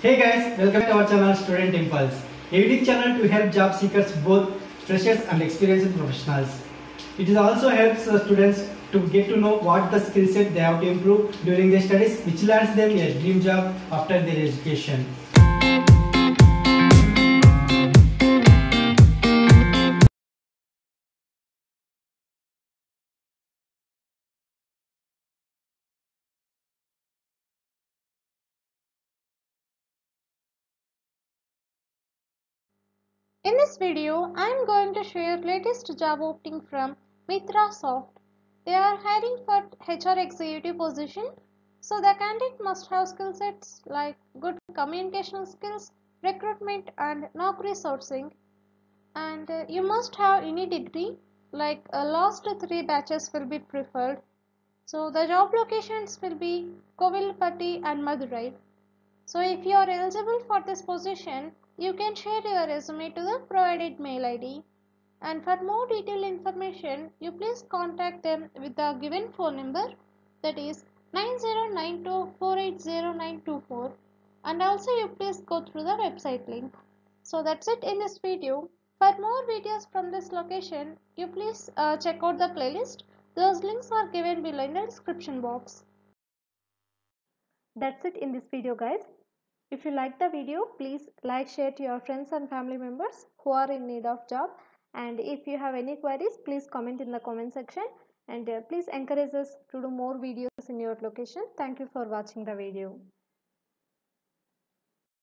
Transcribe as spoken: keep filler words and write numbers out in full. Hey guys, welcome to our channel Student Impulse, a unique channel to help job seekers, both freshers and experienced professionals. It also helps students to get to know what the skill set they have to improve during their studies, which lands them a dream job after their education. In this video, I am going to share latest job opening from MitraSoft. They are hiring for H R executive position, so the candidate must have skill sets like good communication skills, recruitment and Naukri sourcing, and uh, you must have any degree, like uh, last three batches will be preferred. So the job locations will be Kovilpatti and Madurai. So if you are eligible for this position, you can share your resume to the provided mail I D. And for more detailed information, you please contact them with the given phone number, that is nine zero nine two, four eight zero, nine two four. And also you please go through the website link. So that's it in this video. For more videos from this location, you please uh, check out the playlist. Those links are given below in the description box. That's it in this video, guys. If you like the video, please like, share to your friends and family members who are in need of job. And if you have any queries, please comment in the comment section. And uh, please encourage us to do more videos in your location. Thank you for watching the video.